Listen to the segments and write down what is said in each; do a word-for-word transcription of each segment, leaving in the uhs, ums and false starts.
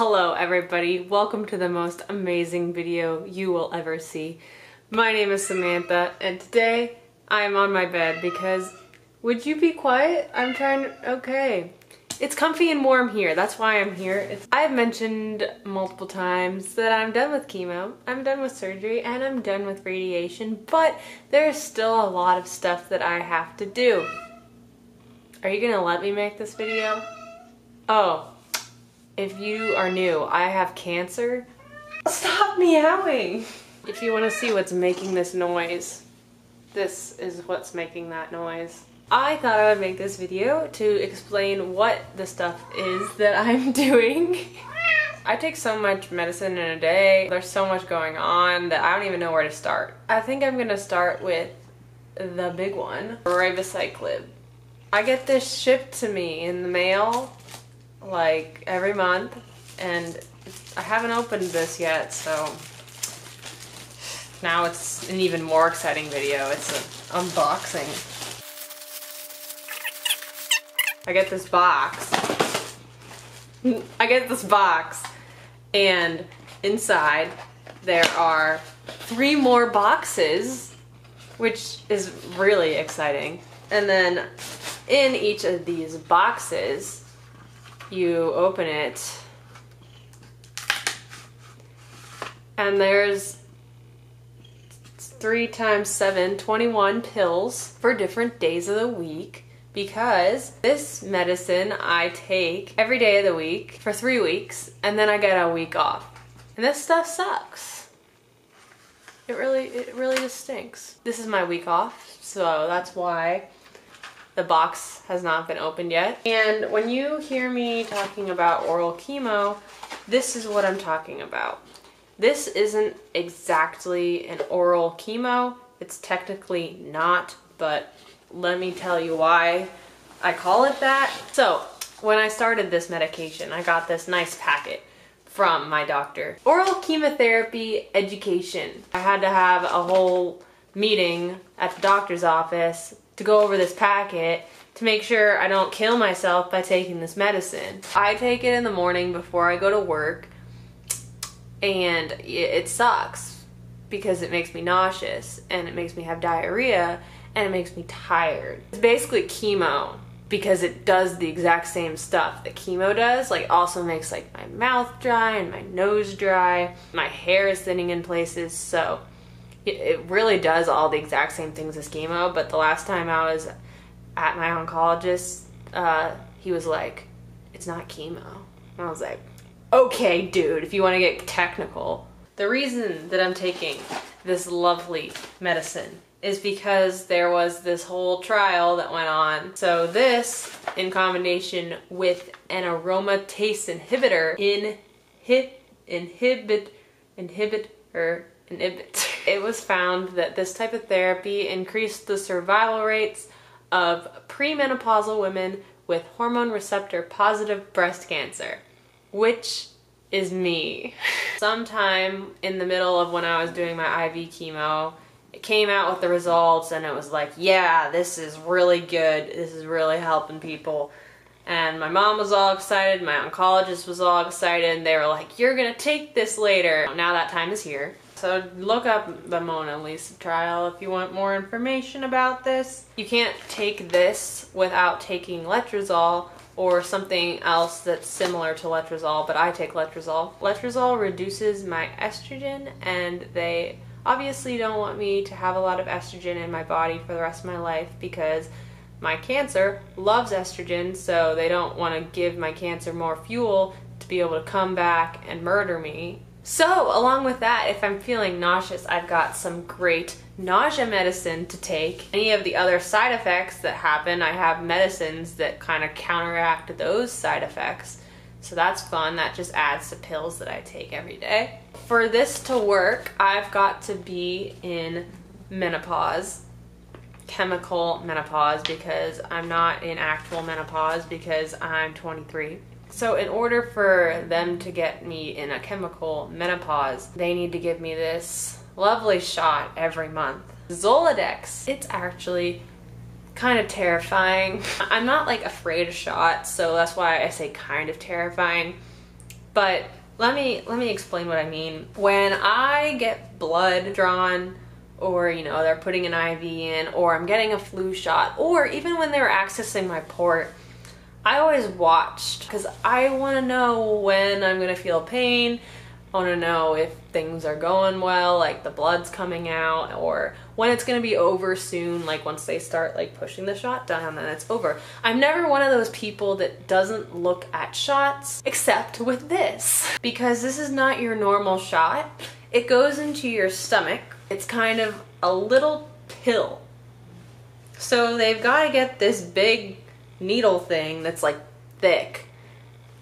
Hello everybody, welcome to the most amazing video you will ever see. My name is Samantha and today I am on my bed because, would you be quiet? I'm trying to, okay. It's comfy and warm here, that's why I'm here. It's, I've mentioned multiple times that I'm done with chemo, I'm done with surgery, and I'm done with radiation, but there's still a lot of stuff that I have to do. Are you gonna let me make this video? Oh. If you are new, I have cancer. Stop meowing! If you want to see what's making this noise, this is what's making that noise. I thought I would make this video to explain what the stuff is that I'm doing. I take so much medicine in a day, there's so much going on that I don't even know where to start. I think I'm gonna start with the big one, ribociclib. I get this shipped to me in the mail like every month, and I haven't opened this yet, so now it's an even more exciting video. It's an unboxing. I get this box. I get this box, and inside there are three more boxes, which is really exciting. And then in each of these boxes, you open it, and there's three times seven, twenty-one pills for different days of the week, because this medicine I take every day of the week for three weeks, and then I get a week off. And this stuff sucks. It really, it really just stinks. This is my week off, so that's why the box has not been opened yet. And when you hear me talking about oral chemo, this is what I'm talking about. This isn't exactly an oral chemo. It's technically not, but let me tell you why I call it that. So when I started this medication, I got this nice packet from my doctor. Oral chemotherapy education. I had to have a whole meeting at the doctor's office to go over this packet to make sure I don't kill myself by taking this medicine. I take it in the morning before I go to work, and it sucks because it makes me nauseous, and it makes me have diarrhea, and it makes me tired. It's basically chemo because it does the exact same stuff that chemo does, like also makes like my mouth dry and my nose dry. My hair is thinning in places, so it really does all the exact same things as chemo. But the last time I was at my oncologist, uh, he was like, it's not chemo. And I was like, okay, dude, if you want to get technical. The reason that I'm taking this lovely medicine is because there was this whole trial that went on. So this, in combination with an aromatase inhibitor, inhib, inhibit, inhibit, or inhibit. It was found that this type of therapy increased the survival rates of premenopausal women with hormone receptor positive breast cancer, which is me. Sometime in the middle of when I was doing my I V chemo, it came out with the results, and it was like, yeah, this is really good, this is really helping people. And my mom was all excited, my oncologist was all excited, and they were like, you're gonna take this later. Now that time is here. So look up the Mona Lisa trial if you want more information about this. You can't take this without taking letrozole or something else that's similar to letrozole, but I take letrozole. Letrozole reduces my estrogen, and they obviously don't want me to have a lot of estrogen in my body for the rest of my life because my cancer loves estrogen, so they don't want to give my cancer more fuel to be able to come back and murder me. So, along with that, if I'm feeling nauseous, I've got some great nausea medicine to take. Any of the other side effects that happen, I have medicines that kind of counteract those side effects. So that's fun, that just adds to pills that I take every day. For this to work, I've got to be in menopause. Chemical menopause, because I'm not in actual menopause because I'm twenty-three. So in order for them to get me in a chemical menopause, they need to give me this lovely shot every month. Zoladex. It's actually kind of terrifying. I'm not like afraid of shots, so that's why I say kind of terrifying. But let me let me explain what I mean. When I get blood drawn, or you know, they're putting an I V in, or I'm getting a flu shot, or even when they're accessing my port, I always watched because I want to know when I'm gonna feel pain. I want to know if things are going well, like the blood's coming out, or when it's gonna be over soon, like once they start like pushing the shot down, then it's over. I'm never one of those people that doesn't look at shots, except with this, because this is not your normal shot. It goes into your stomach. It's kind of a little pill. So they've got to get this big needle thing that's like thick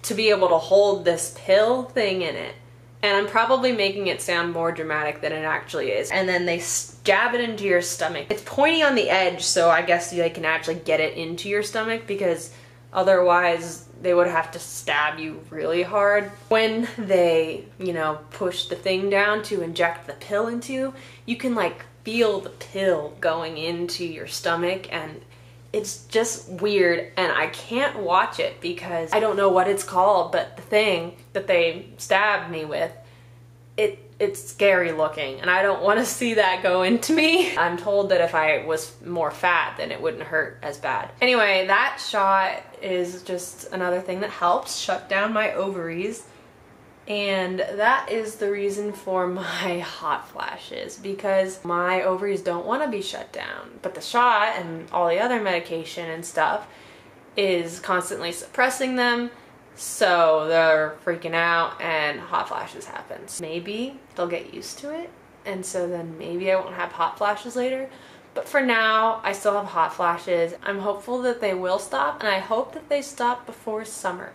to be able to hold this pill thing in it. And I'm probably making it sound more dramatic than it actually is. And then they jab it into your stomach. It's pointy on the edge, so I guess they can actually get it into your stomach, because otherwise they would have to stab you really hard. When they, you know, push the thing down to inject the pill into, you can like feel the pill going into your stomach, and it's just weird, and I can't watch it because I don't know what it's called, but the thing that they stabbed me with, it it's scary looking, and I don't want to see that go into me. I'm told that if I was more fat, then it wouldn't hurt as bad. Anyway, that shot is just another thing that helps shut down my ovaries, and that is the reason for my hot flashes, because my ovaries don't want to be shut down, but the shot and all the other medication and stuff is constantly suppressing them, so they're freaking out and hot flashes happen. Maybe they'll get used to it, and so then maybe I won't have hot flashes later, but for now I still have hot flashes. I'm hopeful that they will stop, and I hope that they stop before summer,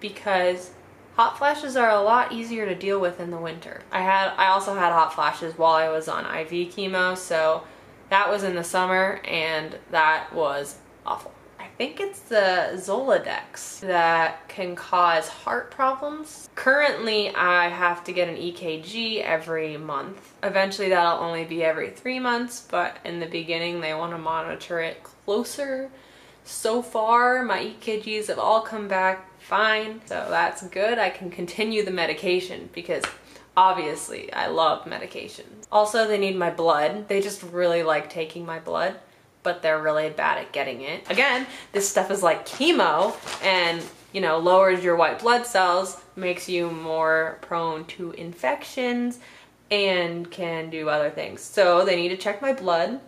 because hot flashes are a lot easier to deal with in the winter. I had, I also had hot flashes while I was on I V chemo, so that was in the summer, and that was awful. I think it's the Zoladex that can cause heart problems. Currently, I have to get an E K G every month. Eventually, that'll only be every three months, but in the beginning, they want to monitor it closer. So far, my E K Gs have all come back fine, so that's good. I can continue the medication because obviously I love medications. Also, they need my blood. They just really like taking my blood, but they're really bad at getting it. Again, this stuff is like chemo, and you know, lowers your white blood cells, makes you more prone to infections, and can do other things. So they need to check my blood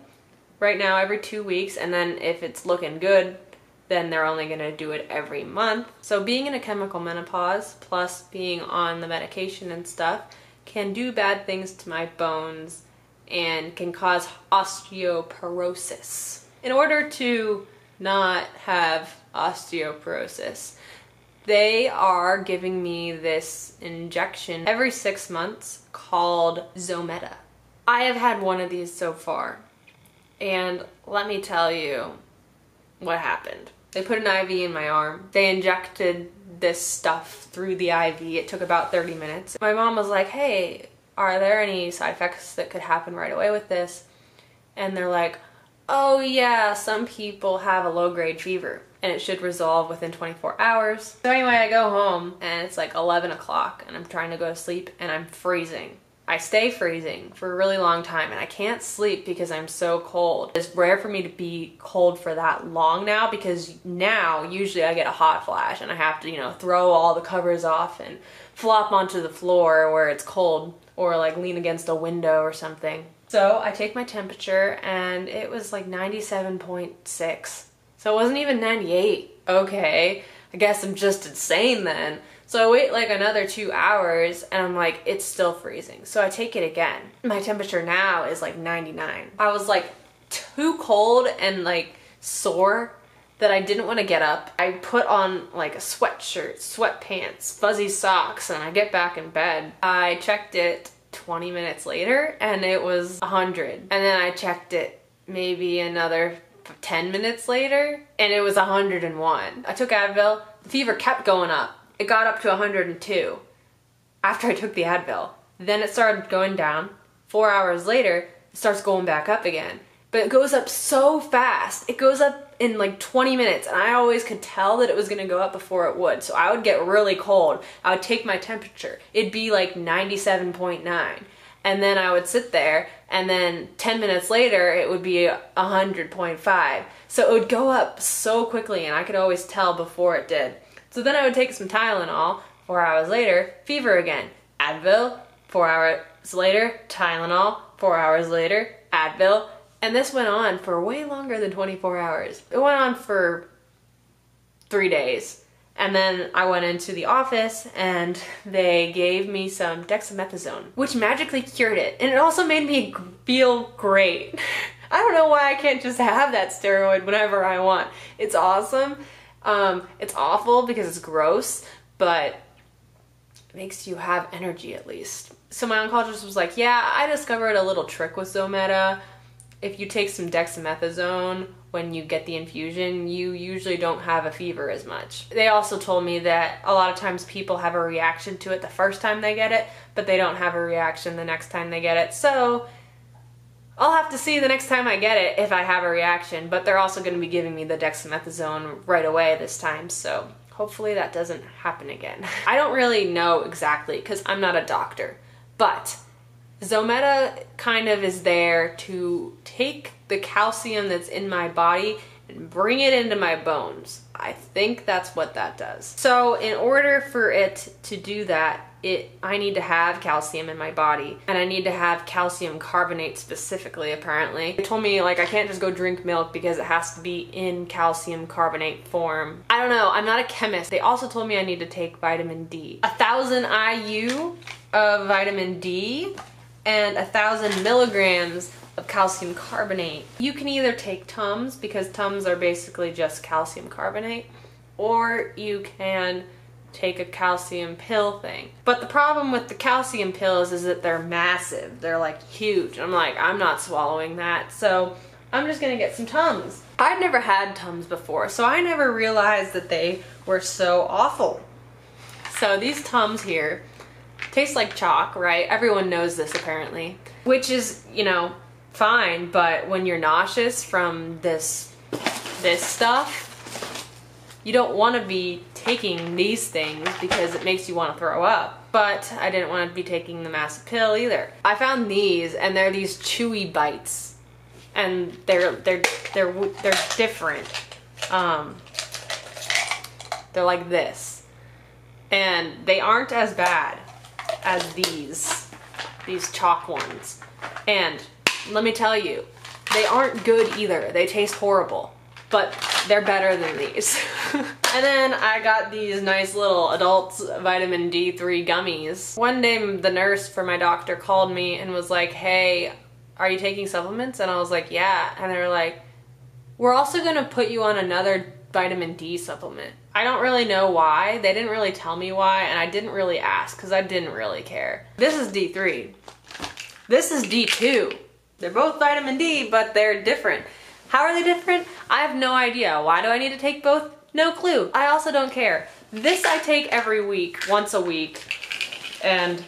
right now every two weeks, and then if it's looking good, then they're only going to do it every month. So being in a chemical menopause plus being on the medication and stuff can do bad things to my bones and can cause osteoporosis. In order to not have osteoporosis, they are giving me this injection every six months called Zometa. I have had one of these so far, and let me tell you what happened. They put an I V in my arm. They injected this stuff through the I V. It took about thirty minutes. My mom was like, hey, are there any side effects that could happen right away with this? And they're like, oh yeah, some people have a low-grade fever and it should resolve within twenty-four hours. So anyway, I go home and it's like eleven o'clock and I'm trying to go to sleep and I'm freezing. I stay freezing for a really long time and I can't sleep because I'm so cold. It's rare for me to be cold for that long now, because now usually I get a hot flash and I have to, you know, throw all the covers off and flop onto the floor where it's cold, or like lean against a window or something. So I take my temperature and it was like ninety-seven point six. So it wasn't even ninety-eight. Okay, I guess I'm just insane then. So I wait like another two hours and I'm like, it's still freezing. So I take it again. My temperature now is like ninety-nine. I was like too cold and like sore that I didn't want to get up. I put on like a sweatshirt, sweatpants, fuzzy socks, and I get back in bed. I checked it twenty minutes later and it was one hundred. And then I checked it maybe another ten minutes later and it was one hundred and one. I took Advil. The fever kept going up. It got up to one hundred and two after I took the Advil. Then it started going down. Four hours later, it starts going back up again. but it goes up so fast. It goes up in like twenty minutes, and I always could tell that it was gonna go up before it would. So I would get really cold. I would take my temperature. It'd be like ninety-seven point nine. And then I would sit there, and then ten minutes later, it would be one hundred point five. So it would go up so quickly, and I could always tell before it did. So then I would take some Tylenol, four hours later, fever again. Advil, four hours later, Tylenol, four hours later, Advil. And this went on for way longer than twenty-four hours. It went on for three days. And then I went into the office and they gave me some dexamethasone, which magically cured it. And it also made me feel great. I don't know why I can't just have that steroid whenever I want. It's awesome. Um, it's awful because it's gross, but it makes you have energy at least. So my oncologist was like, yeah, I discovered a little trick with Zometa. If you take some dexamethasone when you get the infusion, you usually don't have a fever as much. They also told me that a lot of times people have a reaction to it the first time they get it, but they don't have a reaction the next time they get it. So I'll have to see the next time I get it if I have a reaction, but they're also going to be giving me the dexamethasone right away this time, so hopefully that doesn't happen again. I don't really know exactly because I'm not a doctor, but Zometa kind of is there to take the calcium that's in my body and bring it into my bones. I think that's what that does. So in order for it to do that, it I need to have calcium in my body, and I need to have calcium carbonate specifically, apparently. They told me, like, I can't just go drink milk because it has to be in calcium carbonate form. I don't know, I'm not a chemist. They also told me I need to take vitamin D. A thousand I U of vitamin D and a thousand milligrams of calcium carbonate. You can either take Tums, because Tums are basically just calcium carbonate, or you can take a calcium pill thing. But the problem with the calcium pills is that they're massive. They're like huge. I'm like, I'm not swallowing that, so I'm just gonna get some Tums. I'd never had Tums before, so I never realized that they were so awful. So these Tums here tastes like chalk, right? Everyone knows this apparently, which is, you know, fine, but when you're nauseous from this this stuff, you don't want to be taking these things because it makes you want to throw up. But I didn't want to be taking the massive pill either. I found these, and they're these chewy bites, and they're they're they're they're different. Um, they're like this, and they aren't as bad as these these chalk ones, and let me tell you, they aren't good either. They taste horrible, but they're better than these. And then I got these nice little adult vitamin D three gummies. One day the nurse for my doctor called me and was like, hey, are you taking supplements? And I was like, yeah. And they were like, we're also gonna put you on another vitamin D supplement. I don't really know why. They didn't really tell me why, and I didn't really ask because I didn't really care. This is D three. This is D two. They're both vitamin D, but they're different. How are they different? I have no idea. Why do I need to take both? No clue. I also don't care. This I take every week, once a week, and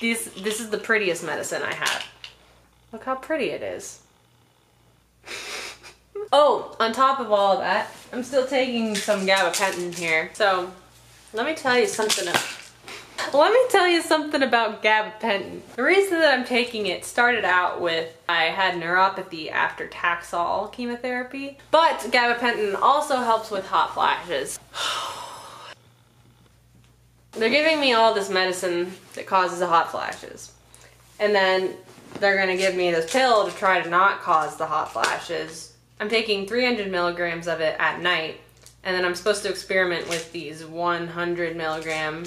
these, this is the prettiest medicine I have. Look how pretty it is. Oh, on top of all of that, I'm still taking some gabapentin here. So, let me tell you something about, let me tell you something about gabapentin. The reason that I'm taking it started out with I had neuropathy after taxol chemotherapy, but gabapentin also helps with hot flashes. They're giving me all this medicine that causes the hot flashes, and then they're gonna give me this pill to try to not cause the hot flashes. I'm taking three hundred milligrams of it at night, and then I'm supposed to experiment with these one hundred milligram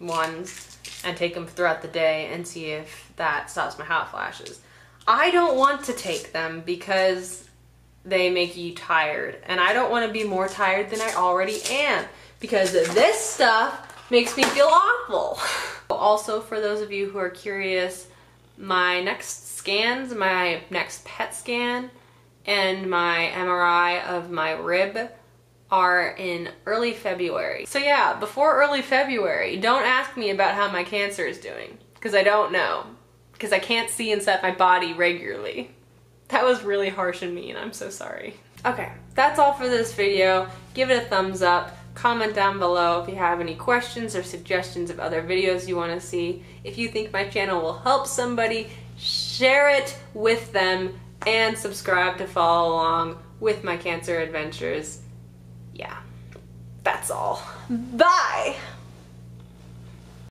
ones and take them throughout the day and see if that stops my hot flashes. I don't want to take them because they make you tired, and I don't want to be more tired than I already am because this stuff makes me feel awful. Also, for those of you who are curious, my next scans, my next P E T scan, and my M R I of my rib are in early February. So yeah, before early February, don't ask me about how my cancer is doing, because I don't know, because I can't see inside my body regularly. That was really harsh and mean. I'm so sorry. Okay, that's all for this video. Give it a thumbs up. Comment down below if you have any questions or suggestions of other videos you want to see. If you think my channel will help somebody, share it with them and subscribe to follow along with my cancer adventures. Yeah, that's all. Bye!